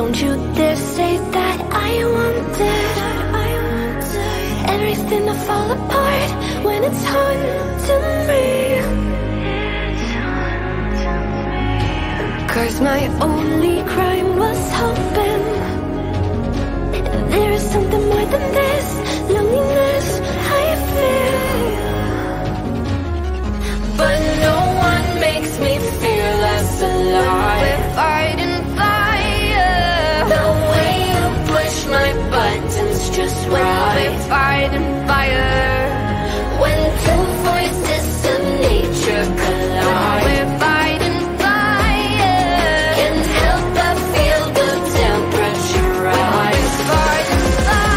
Don't you dare say that I wanted everything to fall apart when it's hard to me. Cause my only crime was hoping there is something more than this loneliness I feel. But no one makes me feel less alive. We're fighting fire. The way you push my buttons just right. We're fighting fire. When two voices of nature collide. We're fighting fire. Can't help but feel the temperature rise. We're fighting fire.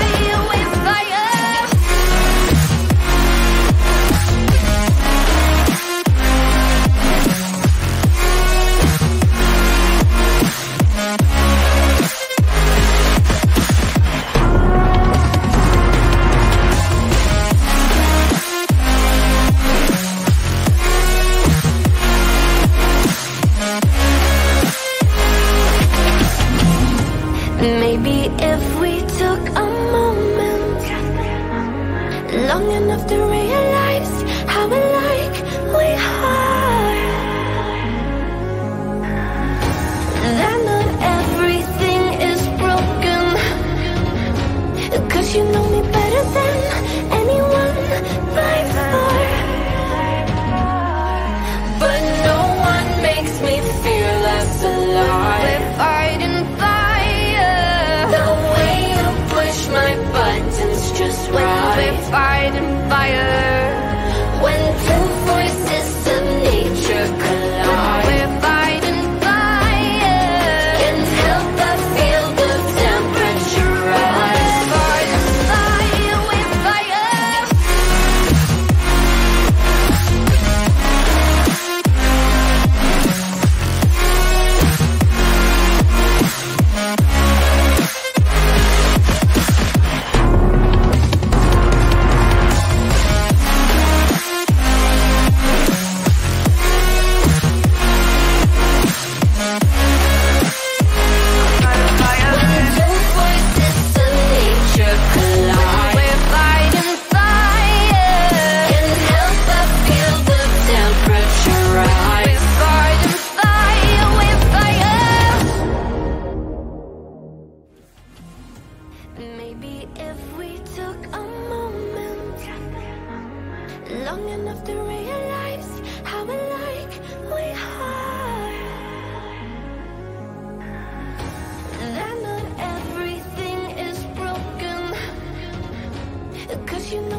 We're you know.